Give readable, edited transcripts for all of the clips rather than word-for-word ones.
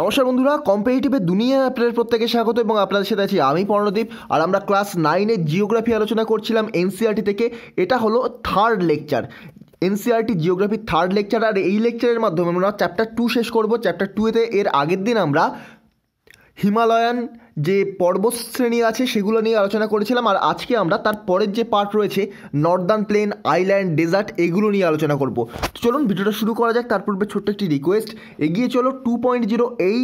নমস্কার বন্ধুরা, কম্পারেটিভের দুনিয়া আপনাদের প্রত্যেকে স্বাগত এবং আপনাদের সাথে আছি আমি প্রণদীপ। আর আমরা ক্লাস 9-এর জিওগ্রাফি আলোচনা করছিলাম এনসিআরটি থেকে। এটা হলো থার্ড লেকচার, এনসিআরটি জিওগ্রাফির থার্ড লেকচার। আর এই লেকচারের মাধ্যমে আমরা চ্যাপ্টার 2 শেষ করব। চ্যাপ্টার 2-এতে এর আগের দিন আমরা হিমালয়ান যে পর্বতশ্রেণী আছে সেগুলো নিয়ে আলোচনা করেছিলাম। আর আজকে আমরা তার পরের যে পার্ট রয়েছে নর্দার্ন প্লেন, আইল্যান্ড, ডেজার্ট, এগুলো নিয়ে আলোচনা করব। চলুন ভিডিওটা শুরু করা যাক। তার পূর্বে ছোট্ট একটি রিকোয়েস্ট, এগিয়ে চলো 2.0 এই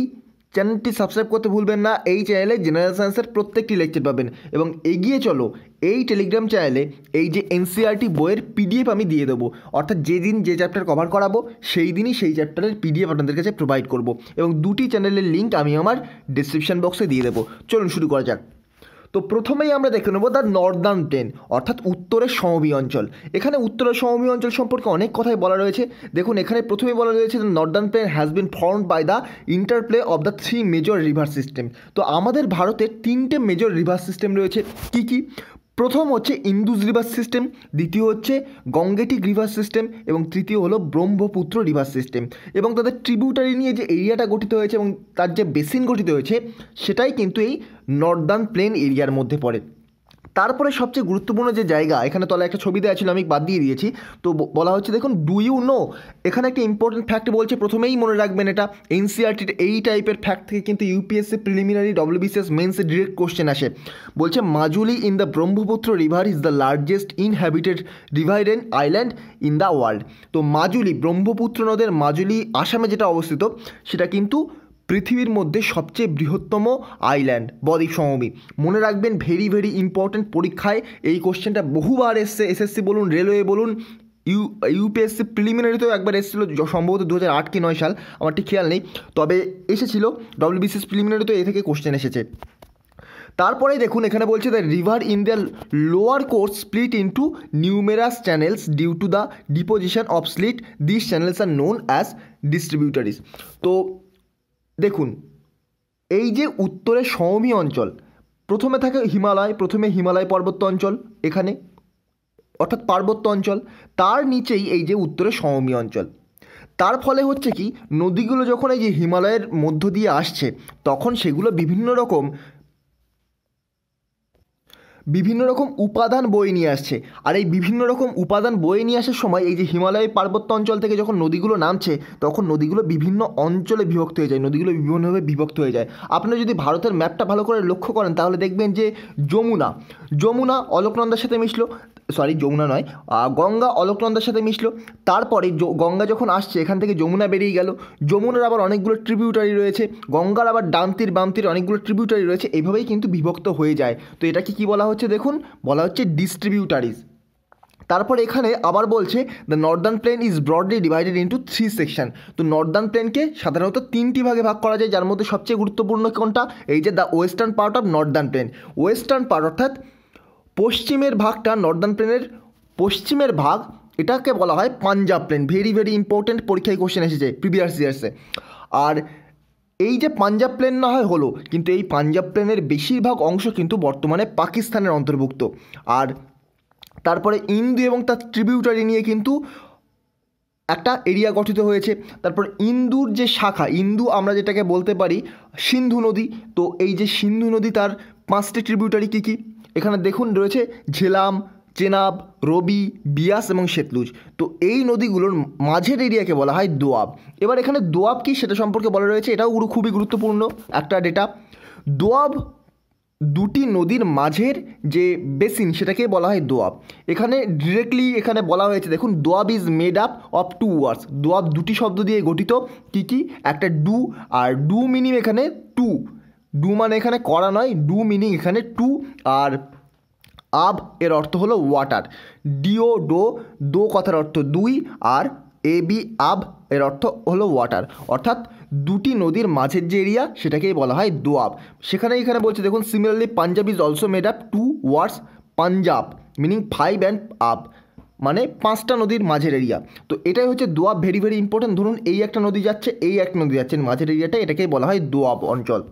চ্যানেলটি সাবস্ক্রাইব করতে ভুলবেন না। এই চ্যানেলে জেনারেল সায়েন্সের প্রত্যেকটি লেকচার পাবেন। এবং এগিয়ে চলো এই টেলিগ্রাম চ্যানেলে এই যে এনসিআরটি বইয়ের পিডিএফ আমি দিয়ে দেবো, অর্থাৎ যেদিন যে চ্যাপ্টার কভার করাবো সেই দিনই সেই চ্যাপ্টারের পিডিএফ আপনাদের কাছে প্রোভাইড করব। এবং দুটি চ্যানেলের লিঙ্ক আমি আমার ডিসক্রিপশান বক্সে দিয়ে দেবো। চলুন শুরু করা যাক। তো প্রথমেই আমরা দেখে নেব দ্য নর্দার্ন প্লেন, অর্থাৎ উত্তরের সমভূমি অঞ্চল। এখানে উত্তরের সমভূমি অঞ্চল সম্পর্কে অনেক কথাই বলা রয়েছে। দেখুন, এখানে প্রথমেই বলা রয়েছে যে northern plain has been formed by the interplay of the 3 major river system. তো আমাদের ভারতের 3টে মেজর রিভার সিস্টেম রয়েছে। কি কি? প্রথম হচ্ছে ইন্দুস রিভার সিস্টেম, দ্বিতীয় হচ্ছে গঙ্গেটিক রিভার সিস্টেম এবং তৃতীয় হলো ব্রহ্মপুত্র রিভার সিস্টেম। এবং তাদের ট্রিবিউটারি নিয়ে যে এরিয়াটা গঠিত হয়েছে এবং তার যে বেসিন গঠিত হয়েছে সেটাই কিন্তু এই নর্দার্ন প্লেন এরিয়ার মধ্যে পড়ে। তারপরে সবচেয়ে গুরুত্বপূর্ণ যে জায়গা, এখানে তলায় একটা ছবি দেওয়া ছিল, আমি বাদ দিয়ে দিয়েছি। তো বলা হচ্ছে, দেখুন, ডু ইউ নো, এখানে একটা ইম্পর্টেন্ট ফ্যাক্ট বলছে। প্রথমেই মনে রাখবেন, এটা এনসিআরটির এই টাইপের ফ্যাক্ট থেকে কিন্তু ইউপিএসসি প্রিলিমিনারি, ডব্লিউবিসিএস মেন্সে ডিরেক্ট কোশ্চেন আসে। বলছে Majuli in the Brahmaputra river is the largest inhabited river and island in the world. তো মাজুলি, ব্রহ্মপুত্র নদের মাজুলি আসামে যেটা অবস্থিত, সেটা কিন্তু পৃথিবীর মধ্যে সবচেয়ে বৃহত্তম আইল্যান্ড, বদ্বীপ সমভূমি। মনে রাখবেন, ভেরি ভেরি ইম্পর্ট্যান্ট। পরীক্ষায় এই কোশ্চেনটা বহুবার এসছে, এসএসসি বলুন, রেলওয়ে বলুন, ইউপিএসসি প্রিলিমিনারিতেও একবার এসেছিলো, সম্ভবত 2008 কি 2009 সাল, আমার ঠিক খেয়াল নেই, তবে এসেছিলো। ডব্লিউবিসিএস প্রিলিমিনারিতেও এ থেকে কোশ্চেন এসেছে। তারপরে দেখুন, এখানে বলছে the river in the lower course split into numerous channels due to the deposition of slit, this channels are known as distributaries. তো দেখুন, এই যে উত্তরের সমভূমি অঞ্চল, প্রথমে থাকে হিমালয়, প্রথমে হিমালয় পর্বত্য অঞ্চল, এখানে অর্থাৎ পার্বত্য অঞ্চল, তার নিচেই এই যে উত্তরের সমভূমি অঞ্চল। তার ফলে হচ্ছে কি, নদীগুলো যখন এই যে হিমালয়ের মধ্য দিয়ে আসছে, তখন সেগুলো বিভিন্ন রকম উপাদান বয়ে নিয়ে আসছে। আর এই বিভিন্ন রকম উপাদান বয়ে নিয়ে আসার সময় এই যে হিমালয় পার্বত্য অঞ্চল থেকে যখন নদীগুলো নামছে, তখন নদীগুলো বিভিন্ন অঞ্চলে বিভক্ত হয়ে যায়, নদীগুলো বিভিন্নভাবে বিভক্ত হয়ে যায়। আপনারা যদি ভারতের ম্যাপটা ভালো করে লক্ষ্য করেন, তাহলে দেখবেন যে যমুনা অলকনন্দার সাথে মিশলো, সরি যমুনা নয়, গঙ্গা অলকনন্দার সাথে মিশলো। তারপরে গঙ্গা যখন আসছে, এখান থেকে যমুনা বেরিয়ে গেল। যমুনার আবার অনেকগুলো ট্রিবিউটারি রয়েছে, গঙ্গার আবার ডানতীর বামতীর অনেকগুলো ট্রিবিউটারি রয়েছে। এইভাবেই কিন্তু বিভক্ত হয়ে যায়। তো এটাকে কী বলা হচ্ছে? দেখুন, বলা হচ্ছে ডিস্ট্রিবিউটারিজ। তারপর এখানে আবার বলছে the northern plain is broadly divided into 3 section. তো নর্দার্ন প্লেনকে সাধারণত 3টি ভাগে ভাগ করা যায়, যার মধ্যে সবচেয়ে গুরুত্বপূর্ণ কোনটা? এই যে the western part of northern plain, western part অর্থাৎ পশ্চিমের ভাগটা, নর্দার্ন প্লেনের পশ্চিমের ভাগ, এটাকে বলা হয় Punjab plain. Very very important, পরীক্ষায় কোশ্চেন এসেছে প্রিভিয়াস ইয়ার্সে। আর এই যে পাঞ্জাব প্লেন না হয় হলো, কিন্তু এই পাঞ্জাব প্লেনের বেশিরভাগ অংশ কিন্তু বর্তমানে পাকিস্তানের অন্তর্ভুক্ত। আর তারপরে ইন্দু এবং তার ট্রিবিউটারি নিয়ে কিন্তু একটা এরিয়া গঠিত হয়েছে। তারপর ইন্দুর যে শাখা, ইন্দু আমরা যেটাকে বলতে পারি সিন্ধু নদী, তো এই যে সিন্ধু নদী, তার 5টে ট্রিবিউটারি কী কী? এখানে দেখুন রয়েছে ঝেলাম, চেনাব, রবি, বিয়াস এবং সেতলুজ। তো এই নদীগুলোর মাঝের এরিয়াকে বলা হয় দোয়াব। এবার এখানে দোয়াব কি সেটা সম্পর্কে বলা রয়েছে, এটাও খুবই গুরুত্বপূর্ণ একটা ডেটা। দোয়াব দুটি নদীর মাঝের যে বেসিন, সেটাকে বলা হয় দোয়াব। এখানে ডিরেক্টলি এখানে বলা হয়েছে, দেখুন, Doab is made up of 2 words. Doab দুটি শব্দ দিয়ে গঠিত। কি কি? একটা ডু, আর ডু মিনিং এখানে টু, ডু মানে এখানে করা নয়, ডু মিনিং এখানে টু। আর আব এর অর্থ হলো ওয়াটার, ডিও ডো, দো কথার অর্থ 2, আর এ বি আব এর অর্থ হলো ওয়াটার, অর্থাৎ দুটি নদীর মাঝের যে এরিয়া সেটাকেই বলা হয় দোয়াব। এখানে বলছে, দেখুন, similarly Punjab is also made up 2 words, Punjab meaning 5 and আব মানে 5টা নদীর মাঝের এরিয়া। তো এটাই হচ্ছে দোয়াব। Very very important. ধরুন এই একটা নদী যাচ্ছে, এই একটা নদী যাচ্ছে, মাঝের এরিয়াটা, এটাকেই বলা হয় দোয়াব অঞ্চল।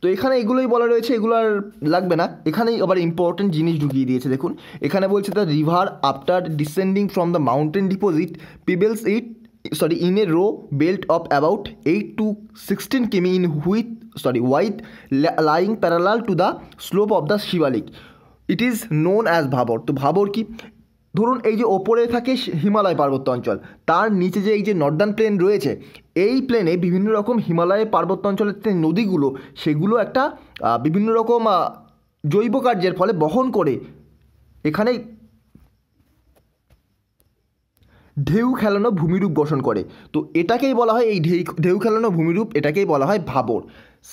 তো এখানে এগুলোই বলা রয়েছে, এগুলো আর লাগবে না। এখানেই আবার ইম্পর্টেন্ট জিনিস ঢুকিয়ে দিয়েছে। দেখুন, এখানে বলছে the river after descending from the mountain deposit pebbles it in a row belt of about 8 to 16 km in width lying parallel to the slope of the Shiva Lake. It is known as Bhabor. तो भाबर की ধরুন এই যে ওপরে থাকে হিমালয় পার্বত্য অঞ্চল, তার নিচে যে এই যে নর্দার্ন প্লেন রয়েছে, এই প্লেনে বিভিন্ন রকম হিমালয় পার্বত্য অঞ্চলের যে নদীগুলো সেগুলো একটা বিভিন্ন রকম জৈব কার্যের ফলে বহন করে এখানে ঢেউ খেলানো ভূমিরূপ গঠন করে। তো এটাকেই বলা হয়, এই ঢেউ খেলানো ভূমিরূপ এটাকেই বলা হয় ভাবর।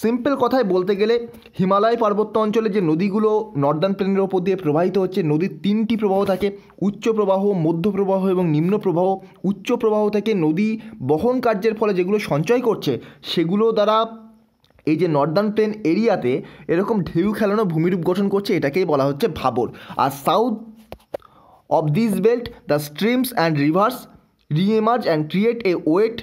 সিম্পল কথায় বলতে গেলে হিমালয় পার্বত্য অঞ্চলে যে নদীগুলো নর্দার্ন প্লেনের ওপর দিয়ে প্রবাহিত হচ্ছে, নদীর তিনটি প্রবাহ থাকে, উচ্চ প্রবাহ, মধ্য প্রবাহ এবং নিম্ন প্রবাহ। উচ্চ প্রবাহ থেকে নদী বহন কার্যের ফলে যেগুলো সঞ্চয় করছে সেগুলো দ্বারা এই যে নর্দার্ন প্লেন এরিয়াতে এরকম ঢেউ খেলানো ভূমিরূপ গঠন করছে, এটাকেই বলা হচ্ছে ভাবর। আর south of this belt, the streams and rivers re-emerge and create a wet,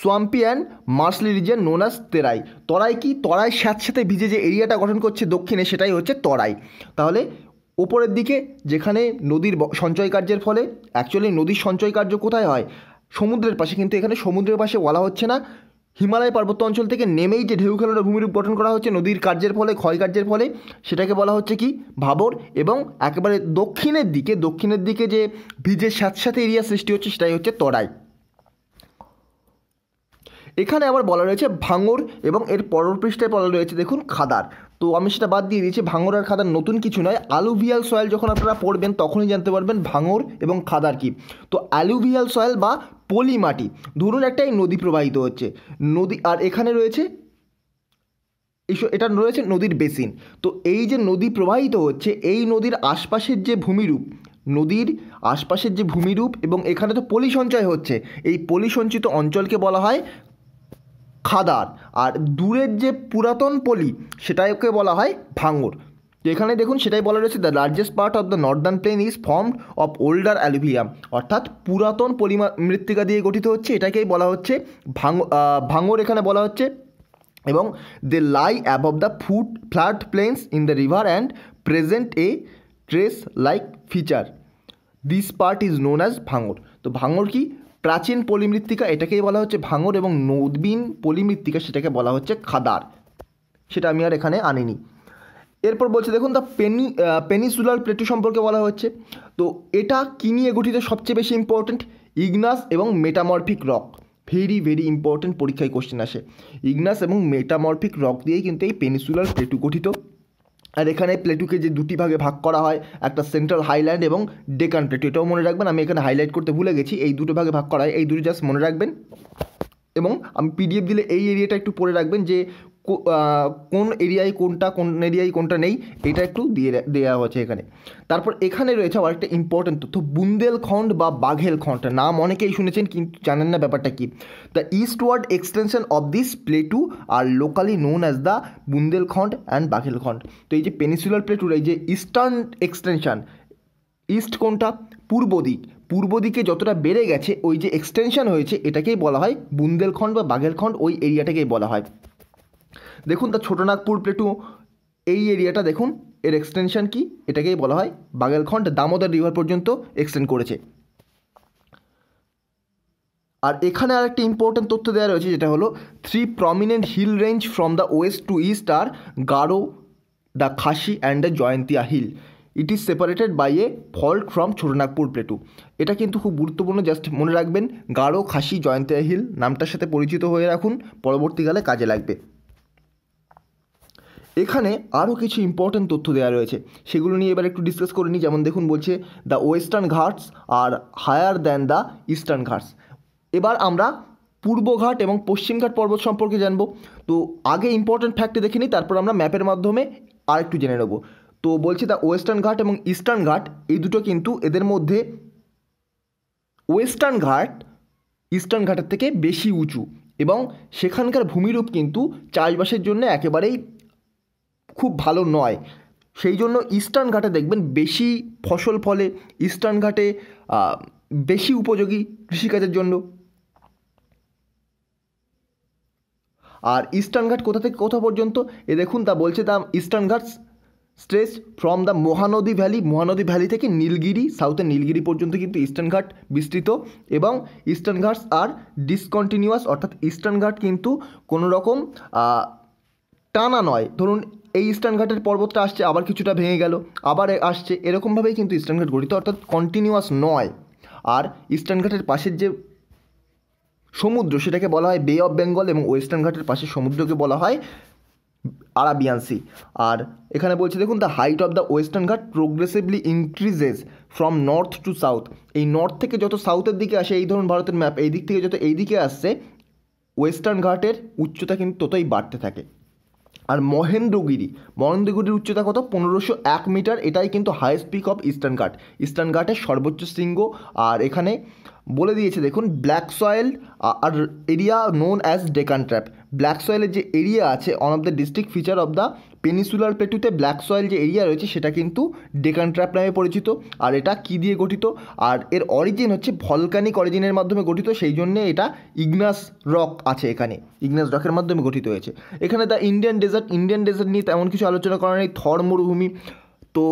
swampy and marshy region known as Terai. Terai কি? তরাইয়ের সাথে সাথে ভিজে যে এরিয়াটা গঠন করছে দক্ষিণে সেটাই হচ্ছে তরাই। তাহলে ওপরের দিকে যেখানে নদীর সঞ্চয় কার্যের ফলে, অ্যাকচুয়ালি নদীর সঞ্চয় কার্য কোথায় হয়? সমুদ্রের পাশে, কিন্তু এখানে সমুদ্রের পাশে বলা হচ্ছে না। হিমালয় পার্বত্য অঞ্চল থেকে নেমেই যে ঢেউ খেলানো ভূমিরূপ গঠন করা হচ্ছে নদীর কার্যের ফলে, ক্ষয় কার্যের ফলে, সেটাকে বলা হচ্ছে কি? ভাবর। এবং একেবারে দক্ষিণের দিকে যে ভিজে স্যাঁতস্যাঁতে এরিয়া সৃষ্টি হচ্ছে সেটাই হচ্ছে তরাই। এখানে আবার বলা রয়েছে ভাঙর, এবং এর পরের পৃষ্ঠায় বলা রয়েছে দেখুন খাদার। তো আমি সেটা বাদ দিয়ে দিয়েছি। ভাঙর আর খাদার নতুন কিছু নয়। অ্যালুভিয়াল সয়েল যখন আপনারা পড়বেন তখনই জানতে পারবেন ভাঙর এবং খাদার কি। তো অ্যালুভিয়াল সয়েল বা পলি মাটি, ধরুন একটা এই নদী প্রবাহিত হচ্ছে, নদী আর এখানে রয়েছে এটা রয়েছে নদীর বেসিন। তো এই যে নদী প্রবাহিত হচ্ছে, এই নদীর আশপাশের যে ভূমিরূপ, এবং এখানে তো পলি সঞ্চয় হচ্ছে, এই পলি সঞ্চিত অঞ্চলকে বলা হয় খাদার। আর দূরের যে পুরাতন পলি সেটাকে বলা হয় ভাঙর। তো এখানে দেখুন সেটাই বলা রয়েছে, the largest part of the northern plain is formed of older alluvium, অর্থাৎ পুরাতন পলিমা মৃত্তিকা দিয়ে গঠিত হচ্ছে, এটাকেই বলা হচ্ছে ভাঙর এখানে বলা হচ্ছে। এবং they lie above the flat plains in the river and present a terrace like feature, this part is known as Bhangar. তো ভাঙর কি? প্রাচীন পলিমৃত্তিকা, এটাকেই বলা হচ্ছে ভাঙর, এবং নবীন পলিমৃত্তিকা সেটাকে বলা হচ্ছে খাদার। সেটা আমি আর এখানে আনিনি। এরপর বলছে দেখুন দ্য পেনিসুলার প্লেটু সম্পর্কে বলা হচ্ছে। তো এটা কী নিয়ে গঠিত? সবচেয়ে বেশি ইম্পর্টেন্ট ইগনাস এবং metamorphic rock, very very important, পরীক্ষায় কোশ্চেন আসে। ইগনাস এবং মেটামরফিক রক দিয়েই কিন্তু এই পেনিসুলার প্লেটু গঠিত। আর এখানে প্লেটুকে যে দুটি ভাগে ভাগ করা হয়, একটা সেন্ট্রাল হাইল্যান্ড এবং ডেকান প্লেটু, এটাও মনে রাখবেন। আমি এখানে হাইলাইট করতে ভুলে গেছি, এই দুটো ভাগে ভাগ করা হয়, এই দুটো জাস্ট মনে রাখবেন। এবং আমি পিডিএফ দিলে এই এরিয়াটা একটু পড়ে রাখবেন যে কোন এরিয়ায় কোনটা, কোন এরিয়ায় কোনটা নেই, এটা একটু দেওয়া হয়েছে এখানে। তারপর এখানে রয়েছে আবার একটা ইম্পর্টেন্ট তথ্য, বুন্দেলখণ্ড বা বাঘেলখণ্ড, নাম অনেকেই শুনেছেন কিন্তু জানেন না ব্যাপারটা কি। The eastward extension of this plateau are locally known as the Bundelkhand and Baghelkhand. তো এই যে পেনিসুলার প্লেটুর এই যে ইস্টার্ন এক্সটেনশন, ইস্ট কোনটা? পূর্ব দিক। পূর্ব দিকে যতটা বেড়ে গেছে ওই যে এক্সটেনশন হয়েছে এটাকেই বলা হয় বুন্দেলখণ্ড বা বাঘেলখণ্ড, ওই এরিয়াটাকেই বলা হয়। দেখুন দ্য ছোটনাগপুর প্লেটু, এই এরিয়াটা দেখুন এর এক্সটেনশন কি, এটাকেই বলা হয় বাঘেলখণ্ড, দামোদর রিভার পর্যন্ত এক্সটেন্ড করেছে। আর এখানে আর একটা ইম্পর্টেন্ট তথ্য দেওয়া রয়েছে, যেটা হলো three prominent hill range from the west to east R Garo, the Khasi and the Jaintia hill, it is separated by a fault from Chotanagpur plateau. এটা কিন্তু খুব গুরুত্বপূর্ণ, জাস্ট মনে রাখবেন, গারো, খাসি, জয়ন্তিয়া হিল, নামটার সাথে পরিচিত হয়ে রাখুন, পরবর্তীকালে কাজে লাগবে। এখানে আরও কিছু ইম্পর্টেন্ট তথ্য দেওয়া রয়েছে, সেগুলো নিয়ে এবার একটু ডিসকাস করে নিই। যেমন দেখুন বলছে the western Ghats are higher than the eastern Ghats. এবার আমরা পূর্বঘাট এবং পশ্চিমঘাট পর্বত সম্পর্কে জানবো। তো আগে ইম্পর্টেন্ট ফ্যাক্ট দেখে নিই, তারপর আমরা ম্যাপের মাধ্যমে আর একটু জেনে নেব। তো বলছে দ্য ওয়েস্টার্ন ঘাট এবং ইস্টার্ন ঘাট, এই দুটো কিন্তু এদের মধ্যে ওয়েস্টার্ন ঘাট ইস্টার্ন ঘাটের থেকে বেশি উঁচু, এবং সেখানকার ভূমিরূপ কিন্তু চাষবাসের জন্য একেবারেই খুব ভালো নয়। সেই জন্য ইস্টার্ন ঘাটে দেখবেন বেশি ফসল ফলে, ইস্টার্ন ঘাটে বেশি উপযোগী কৃষিকাজের জন্য। আর ইস্টার্ন ঘাট কোথা থেকে কোথা পর্যন্ত, এ দেখুন তা বলছে the eastern Ghats stretch from the Mahanadi valley, Mahanadi valley থেকে নীলগিরি, সাউথের নীলগিরি পর্যন্ত কিন্তু ইস্টার্ন ঘাট বিস্তৃত এবং ইস্টার্ন ঘাটস আর ডিসকন্টিনিউয়াস, অর্থাৎ ইস্টার্ন ঘাট কিন্তু কোনো রকম টানা নয়। ধরুন এই ইস্টার্ন ঘাটের পর্বতটা আসছে, আবার কিছুটা ভেঙে গেল, আবার আসছে, এরকমভাবেই কিন্তু ইস্টার্ন ঘাট গঠিত, অর্থাৎ কন্টিনিউয়াস নয়। আর ইস্টার্ন ঘাটের পাশের যে সমুদ্র সেটাকে বলা হয় বে অফ বেঙ্গল এবং ওয়েস্টার্ন ঘাটের পাশের সমুদ্রকে বলা হয় আরাবিয়ান সি। আর এখানে বলছে দেখুন, the height of the western Ghat progressively increases from north to south. এই নর্থ থেকে যত সাউথের দিকে আসে, এই ধরুন ভারতের ম্যাপ, এই দিক থেকে যত এই দিকে আসছে ওয়েস্টার্ন ঘাটের উচ্চতা কিন্তু ততই বাড়তে থাকে। আর মহেন্দ্রগিরি, মহেন্দ্রগিরির উচ্চতা কত? 1501 মিটার। এটাই কিন্তু highest peak of eastern Ghat, eastern ঘাটের সর্বোচ্চ শৃঙ্গ। আর এখানে বলে দিয়েছে দেখুন, black soil are area known as Deccan trap. Black সয়েলের যে এরিয়া আছে, one of the district feature of the peninsular প্লেটুতে ব্ল্যাক সয়েল যে এরিয়া রয়েছে সেটা কিন্তু ডেকান ট্র্যাপ নামে পরিচিত। আর এটা কী দিয়ে গঠিত? আর এর অরিজিন হচ্ছে ভলকানিক অরিজিনের মাধ্যমে গঠিত, সেই জন্যে এটা ইগনাস রক আছে, এখানে ইগনাস রকের মাধ্যমে গঠিত হয়েছে। এখানে the Indian desert, Indian desert নিয়ে তেমন কিছু আলোচনা করা নেই। থর মরুভূমি, তো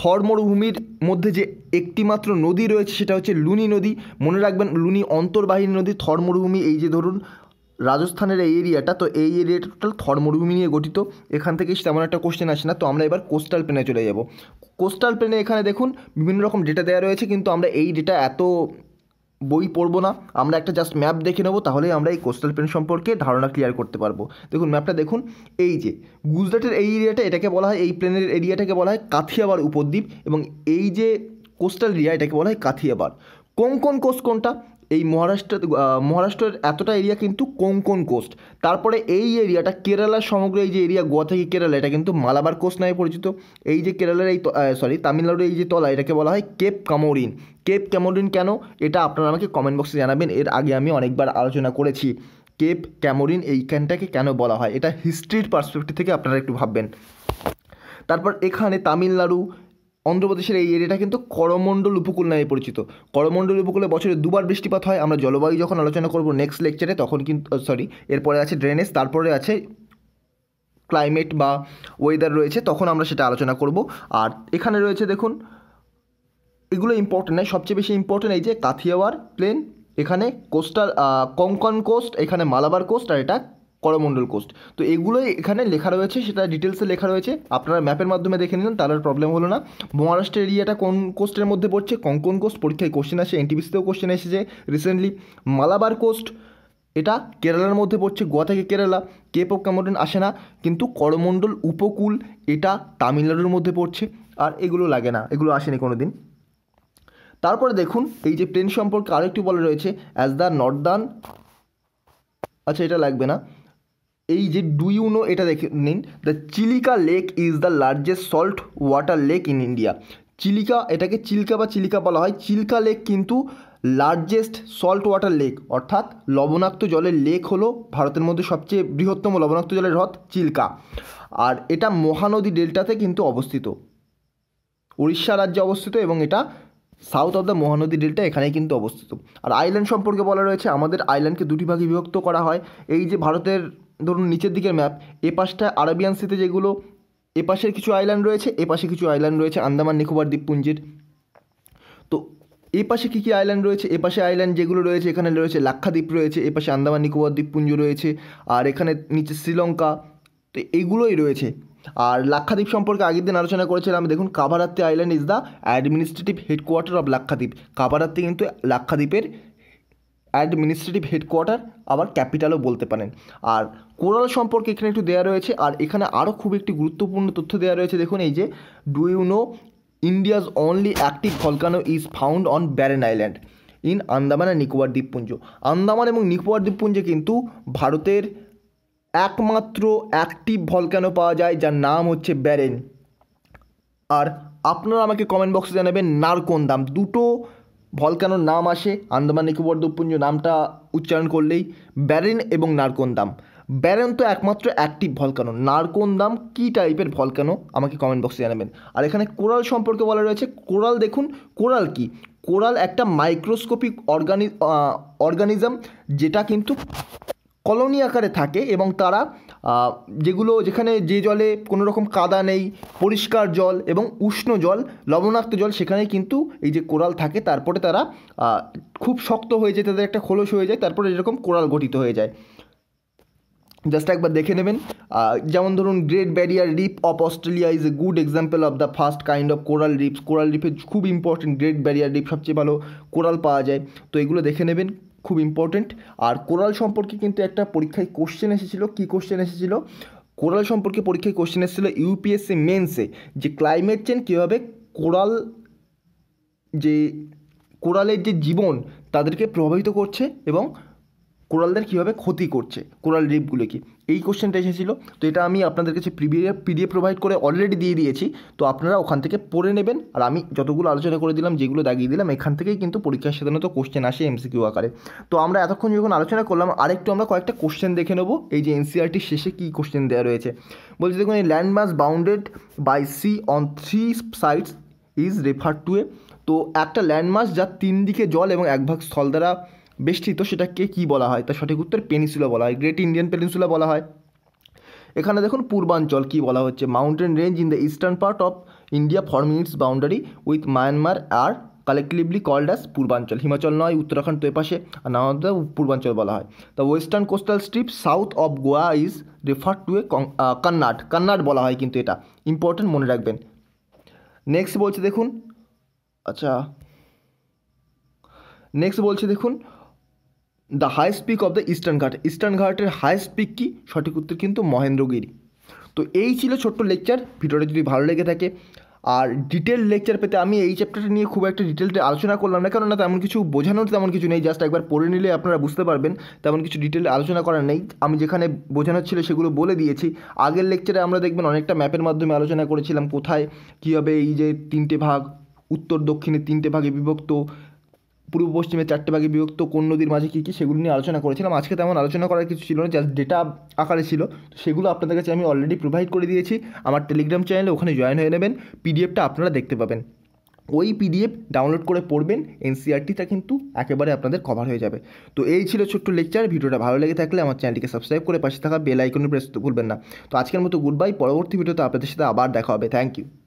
থর মরুভূমির মধ্যে যে একটিমাত্র নদী রয়েছে সেটা হচ্ছে লুনি নদী। মনে রাখবেন লুনি অন্তর্বাহিনী নদী। থর মরুভূমি, এই যে ধরুন রাজস্থানের এই এরিয়াটা, তো এই এরিয়াটা টোটাল থর মরুভূমি নিয়ে গঠিত। এখান থেকে তেমন একটা কোশ্চেন আসে না। তো আমরা এবার কোস্টাল প্লেনে চলে যাব। কোস্টাল প্লেনে এখানে দেখুন বিভিন্ন রকম ডেটা দেওয়া রয়েছে, কিন্তু আমরা এই ডেটা এত বই পড়বো না, আমরা একটা জাস্ট ম্যাপ দেখে নেবো, তাহলেই আমরা এই কোস্টাল প্লেন সম্পর্কে ধারণা ক্লিয়ার করতে পারবো। দেখুন ম্যাপটা দেখুন, এই যে গুজরাটের এই এরিয়াটা, এটাকে বলা হয়, এই প্লেনের এরিয়াটাকে বলা হয় কাথিয়াবার উপদ্বীপ, এবং এই যে কোস্টাল এরিয়া এটাকে বলা হয় কাথিয়াবার। কোঙ্কন কোস্ট কোনটা? এই মহারাষ্ট্রের এতটা এরিয়া কিন্তু কোঙ্কন কোস্ট। তারপরে এই এরিয়াটা কেরালার, সমগ্র এই যে এরিয়া গোয়া থেকে কেরালা, এটা কিন্তু মালাবার কোস্ট নামে পরিচিত। এই যে কেরালার এই তামিলনাড়ুর এই যে তলা, এটাকে বলা হয় কেপ কামোরিন। কেপ কামোরিন কেন? এটা আপনারা আমাকে কমেন্ট বক্সে জানাবেন, এর আগে আমি অনেকবার আলোচনা করেছি কেপ কামোরিন এইখানটাকে কেন বলা হয়। এটা হিস্ট্রির পার্সপেক্টিভ থেকে আপনারা একটু ভাববেন। তারপর এখানে তামিলনাড়ু, অন্ধ্রপ্রদেশের এই এরিয়াটা কিন্তু করমণ্ডল উপকূল নামে পরিচিত। করমণ্ডল উপকূলে বছরে দুবার বৃষ্টিপাত হয়। আমরা জলবায়ু যখন আলোচনা করব নেক্সট লেকচারে, তখন কিন্তু এরপরে আছে ড্রেনেজ, তারপরে আছে ক্লাইমেট বা ওয়েদার রয়েছে, তখন আমরা সেটা আলোচনা করব। আর এখানে রয়েছে দেখুন, এগুলো ইম্পর্টেন্ট নয়, সবচেয়ে বেশি ইম্পর্টেন্ট এই যে কাথিয়াওয়ার প্লেন, এখানে কোস্টাল কোঙ্কন কোস্ট, এখানে মালাবার কোস্ট, আর এটা করমণ্ডল কোস্ট। তো এগুলোই এখানে লেখা রয়েছে, সেটা ডিটেলসে লেখা রয়েছে, আপনারা ম্যাপের মাধ্যমে দেখে নিলেন, তার প্রবলেম হলো না। মহারাষ্ট্রের এরিয়াটা কোন কোস্টের মধ্যে পড়ছে? কোঙ্কন কোস্ট। পরীক্ষায় কোশ্চেন আসে, এনটিপিসিতেও কোশ্চেন এসেছে রিসেন্টলি। মালাবার কোস্ট এটা কেরালার মধ্যে পড়ছে, গোয়া থেকে কেরালা। কেপ অফ কামোরিন আসে না, কিন্তু করমণ্ডল উপকূল এটা তামিলনাড়ুর মধ্যে পড়ছে। আর এগুলো লাগে না, এগুলো আসেনি কোনো দিন। তারপরে দেখুন এই যে প্লেন সম্পর্কে আরেকটু বলা রয়েছে, অ্যাজ দ্য নর্দার্ন, আচ্ছা এটা লাগবে না, এই যে ডু ইউ নো, এটা দেখে নিন, the Chilika lake is the largest salt water lake in India. Chilika, এটাকে চিল্কা বা চিলিকা বলা হয়। চিল্কা লেক কিন্তু লার্জেস্ট সল্ট ওয়াটার লেক, অর্থাৎ লবণাক্ত জলের লেক হলো ভারতের মধ্যে সবচেয়ে বৃহত্তম লবণাক্ত জলের হ্রদ চিল্কা। আর এটা মহানদী ডেল্টাতে কিন্তু অবস্থিত, উড়িষ্যা রাজ্যে অবস্থিত, এবং এটা south of the Mahanadi delta, এখানেই কিন্তু অবস্থিত। আর আইল্যান্ড সম্পর্কে বলা রয়েছে, আমাদের আইল্যান্ডকে দুটি ভাগে বিভক্ত করা হয়। এই যে ভারতের ধরুন নিচের দিকের ম্যাপ, এ পাশটা আরাবিয়ান সিতে যেগুলো, এ পাশের কিছু আইল্যান্ড রয়েছে, এ পাশে কিছু আইল্যান্ড রয়েছে আন্দামান নিকোবর দ্বীপপুঞ্জের। তো এ পাশে কী কী আইল্যান্ড রয়েছে? এ পাশে আইল্যান্ড যেগুলো রয়েছে, এখানে রয়েছে লাক্ষাদ্বীপ রয়েছে, এ পাশে আন্দামান নিকোবর দ্বীপপুঞ্জ রয়েছে, আর এখানে নিচে শ্রীলঙ্কা, তো এগুলোই রয়েছে। আর লাক্ষাদ্বীপ সম্পর্কে আগের দিন আলোচনা করেছিলাম, দেখুন Kavaratti island is the administrative headquarter of Lakshadweep. Kavaratti কিন্তু লাক্ষাদ্বীপের অ্যাডমিনিস্ট্রেটিভ হেডকোয়ার্টার, আবার ক্যাপিটালও বলতে পারেন। আর কোরাল সম্পর্কে এখানে একটু দেওয়া রয়েছে। আর এখানে আরও খুব একটি গুরুত্বপূর্ণ তথ্য দেওয়া রয়েছে, দেখুন এই যে do you know India's only active volcano is found on Barren island in Andaman and Nicobar দ্বীপপুঞ্জ। আন্দামান এবং নিকোবর দ্বীপপুঞ্জে কিন্তু ভারতের একমাত্র অ্যাক্টিভ ভলকানো পাওয়া যায়, যার নাম হচ্ছে ব্যারেন। আর আপনারা আমাকে কমেন্ট বক্সে জানাবেন নারকন্দাম, দুটো ভলকানোর নাম আসে আন্দামান নিকোবর দ্বীপপুঞ্জ নামটা উচ্চারণ করলেই, ব্যারেন এবং নারকন্দাম। ব্যারেন তো একমাত্র অ্যাক্টিভ ভলকানো, নারকন্দাম কী টাইপের ভলকানো আমাকে কমেন্ট বক্সে জানাবেন। আর এখানে কোরাল সম্পর্কে বলা রয়েছে, কোরাল দেখুন, কোরাল কি? কোরাল একটা মাইক্রোস্কোপিক অর্গানিজম, যেটা কিন্তু কলোনি আকারে থাকে এবং তারা যেগুলো যেখানে যে জলে কোনো রকম কাদা নেই, পরিষ্কার জল এবং উষ্ণ জল, লবণাক্ত জল, সেখানেই কিন্তু এই যে কোরাল থাকে। তারপরে তারা খুব শক্ত হয়ে যায়, তাদের একটা খোলস হয়ে যায়, তারপরে এরকম কোরাল গঠিত হয়ে যায়। জাস্ট একবার দেখে নেবেন। যেমন ধরুন great barrier reef of Australia is a good example of the first kind of coral reefs. Coral রিফের খুব ইম্পর্টেন্ট, গ্রেট ব্যারিয়ার রিফ সবচেয়ে ভালো কোরাল পাওয়া যায়, তো এগুলো দেখে নেবেন, খুব ইম্পর্টেন্ট। আর কোরাল সম্পর্কে কিন্তু একটা পরীক্ষায় কোশ্চেন এসেছিল, কি কোশ্চেন এসেছিল কোরাল সম্পর্কে পরীক্ষায় কোশ্চেন এসেছিলো ইউপিএসসি মেন্সে, যে ক্লাইমেট চেঞ্জ কীভাবে কোরাল, যে কোরালের যে জীবন তাদেরকে প্রভাবিত করছে এবং কোরালদের কীভাবে ক্ষতি করছে, কোরাল রিফগুলোকে, এই কোশ্চেনটা এসেছিলো। তো এটা আমি আপনাদের কাছে পিডিএফ প্রোভাইড করে অলরেডি দিয়ে দিয়েছি, তো আপনারা ওখান থেকে পড়ে নেবেন। আর আমি যতগুলো আলোচনা করে দিলাম, যেগুলো দাগিয়ে দিলাম, এখান থেকেই কিন্তু পরীক্ষার সাধারণত কোশ্চেন আসে এমসিকিউ আকারে। তো আমরা এতক্ষণ যখন আলোচনা করলাম, আরেকটু আমরা কয়েকটা কোশ্চেন দেখে নেব। এই যে এনসিআরটির শেষে কী কোশ্চেন দেওয়া রয়েছে, বলছি দেখুন, এই landmass bounded by sea on 3 sides is referred to a. তো একটা ল্যান্ডমাস যার 3 দিকে জল এবং 1 ভাগ স্থল দ্বারা বেষ্টিত, সেটাকে কী বলা হয়? তার সঠিক উত্তর পেনিনসুলা বলা হয়, গ্রেট ইন্ডিয়ান পেনিনসুলা বলা হয়। এখানে দেখুন পূর্বাঞ্চল কী বলা হচ্ছে, mountain range in the eastern part of India forming its boundary with Myanmar R collectively called as Purvanchal. Himachal নয়, উত্তরাখণ্ড তো এপাশে, আর না পূর্বাঞ্চল বলা হয়। The western coastal strip south of Goa is refer to a কন্নাট, কন্নাট বলা হয়, কিন্তু এটা ইম্পর্টেন্ট, মনে রাখবেন। নেক্সট বলছে দেখুন, আচ্ছা নেক্সট বলছে দেখুন the highest peak of the eastern Ghat, eastern ঘাটের হাইস্ট পিক কি? সঠিক উত্তর কিন্তু মহেন্দ্রগিরি। তো এই ছিল ছোট্ট লেকচার, ভিডিওটা যদি ভালো লেগে থাকে। আর ডিটেল লেকচার পেতে আমি এই চ্যাপ্টারটা নিয়ে খুব একটা ডিটেলটা আলোচনা করলাম না, কেননা তেমন কিছু বোঝানোর তেমন কিছু নেই, জাস্ট একবার পড়ে নিলে আপনারা বুঝতে পারবেন, তেমন কিছু ডিটেলে আলোচনা করার নেই। আমি যেখানে বোঝানোর ছিল সেগুলো বলে দিয়েছি। আগের লেকচারে আমরা দেখবেন অনেকটা ম্যাপের মাধ্যমে আলোচনা করেছিলাম, কোথায় কীভাবে এই যে 3টে ভাগ, উত্তর দক্ষিণে 3টে ভাগে বিভক্ত, পূর্ব পশ্চিমে 4টে ভাগে বিভক্ত, কোন নদীর মাঝে কী কী, সেগুলো নিয়ে আলোচনা করেছিলাম। আজকে তেমন আলোচনা করার কিছু ছিল না, জাস্ট ডেটা আকারে ছিল, তো সেগুলো আপনাদের কাছে আমি অলরেডি প্রোভাইড করে দিয়েছি। আমার টেলিগ্রাম চ্যানেলে ওখানে জয়েন হয়ে নেবেন, পিডিএফটা আপনারা দেখতে পাবেন, ওই পিডিএফ ডাউনলোড করে পড়বেন, এনসিআরটিটা কিন্তু একেবারে আপনাদের কভার হয়ে যাবে। তো এই ছিল ছোট্ট লেকচার, ভিডিওটা ভালো লেগে থাকলে আমার চ্যানেলটিকে সাবস্ক্রাইব করে পাশে থাকা বেল আইকনে প্রেস করতে ভুলবেন না। তো আজকের মতো গুড বাই, পরবর্তী ভিডিওতে আপনাদের সাথে আবার দেখা হবে। Thank you.